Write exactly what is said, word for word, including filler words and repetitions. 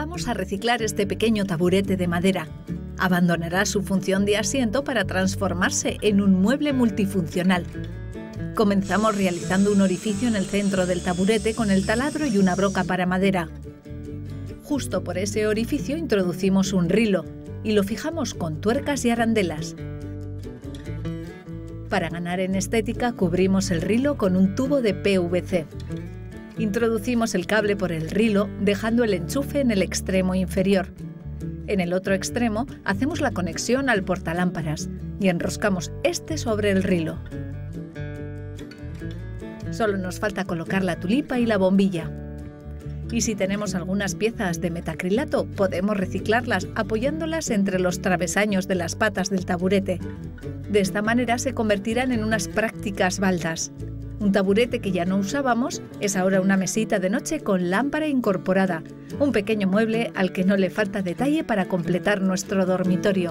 Vamos a reciclar este pequeño taburete de madera. Abandonará su función de asiento para transformarse en un mueble multifuncional. Comenzamos realizando un orificio en el centro del taburete con el taladro y una broca para madera. Justo por ese orificio introducimos un rilo y lo fijamos con tuercas y arandelas. Para ganar en estética, cubrimos el rilo con un tubo de P V C. Introducimos el cable por el rilo, dejando el enchufe en el extremo inferior. En el otro extremo, hacemos la conexión al portalámparas y enroscamos este sobre el rilo. Solo nos falta colocar la tulipa y la bombilla. Y si tenemos algunas piezas de metacrilato, podemos reciclarlas apoyándolas entre los travesaños de las patas del taburete. De esta manera se convertirán en unas prácticas baldas. Un taburete que ya no usábamos es ahora una mesita de noche con lámpara incorporada, un pequeño mueble al que no le falta detalle para completar nuestro dormitorio.